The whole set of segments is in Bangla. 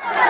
Agora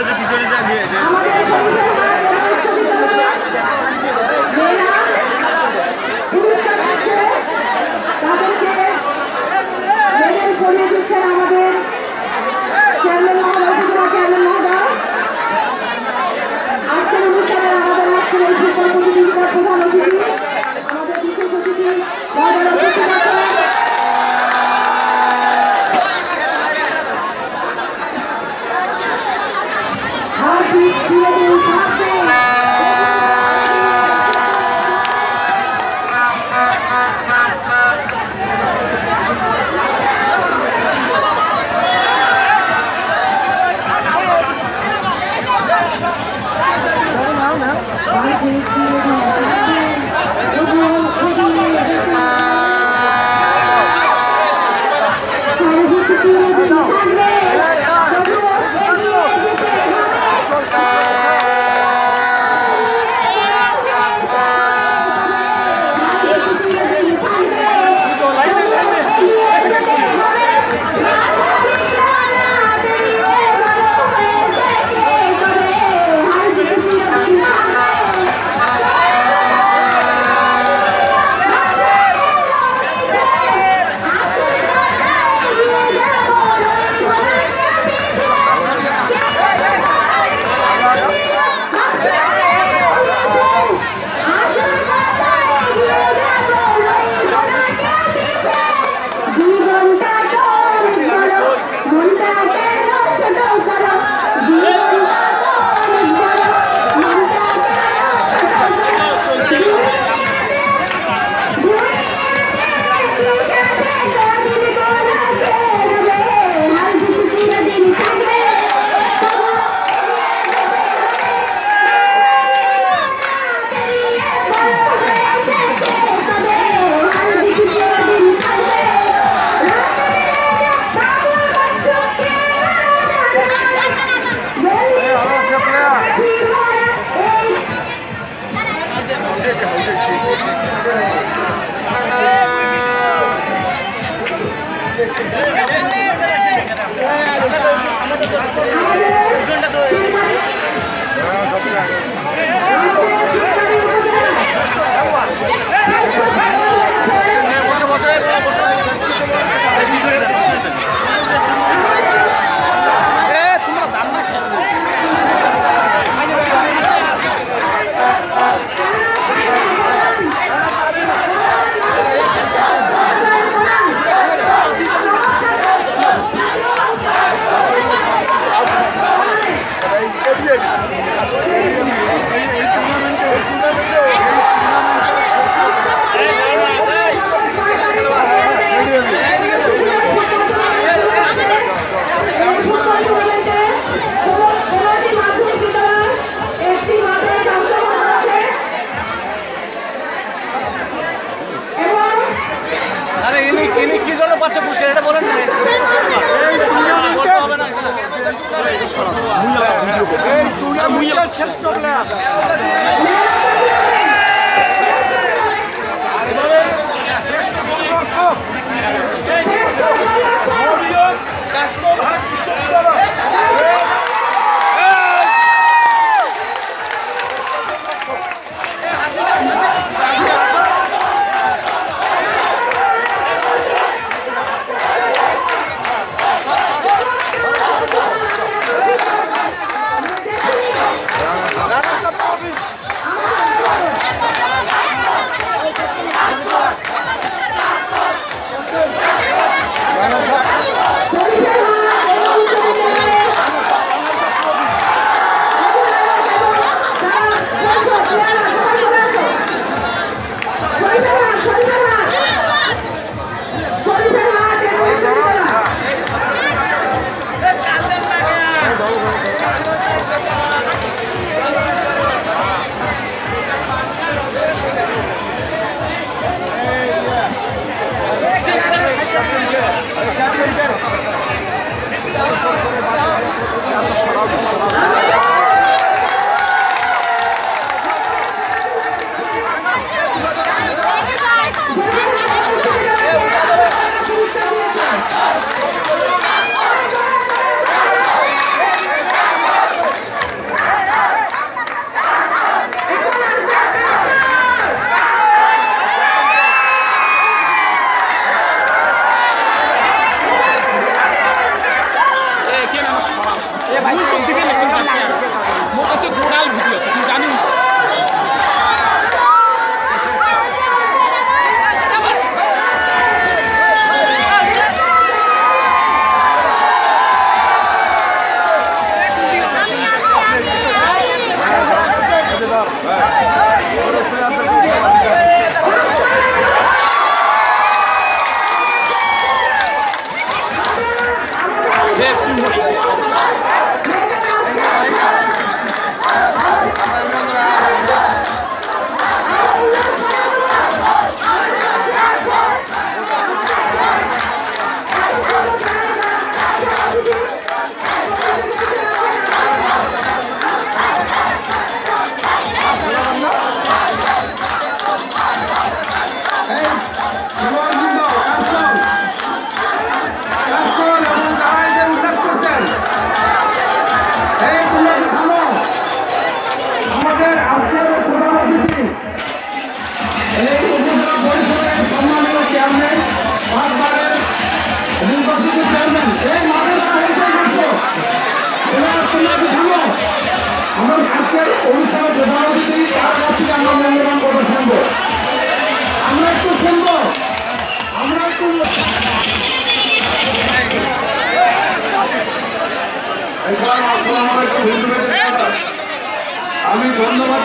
as episódios da rede. धन्यवाद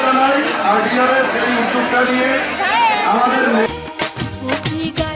জানাই আর এই উদ্যোগটা নিয়ে আমাদের